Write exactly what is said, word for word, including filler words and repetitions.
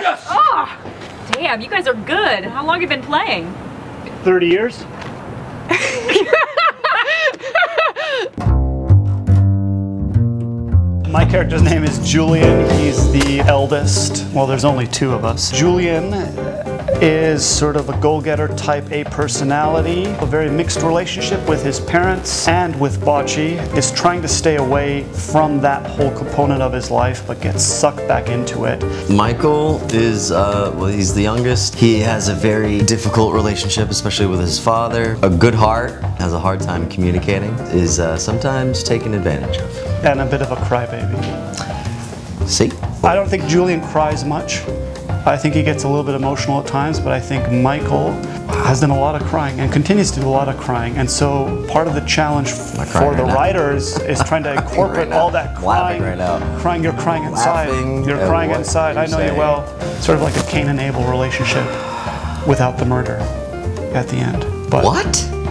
Yes! Oh, damn, you guys are good. How long have you been playing? thirty years. My character's name is Julian. He's the eldest. Well, there's only two of us. Julian is sort of a go-getter, type A personality, a very mixed relationship with his parents and with Bocce, is trying to stay away from that whole component of his life but gets sucked back into it. Michael is, uh, well, he's the youngest. He has a very difficult relationship, especially with his father. A good heart, has a hard time communicating, is uh, sometimes taken advantage of. And a bit of a crybaby. See? I don't think Julian cries much. I think he gets a little bit emotional at times, but I think Michael has done a lot of crying and continues to do a lot of crying. And so part of the challenge for the writers is trying to incorporate all that crying. Crying, you're crying inside. You're crying inside. I know you well. Sort of like a Cain and Abel relationship without the murder at the end. But what?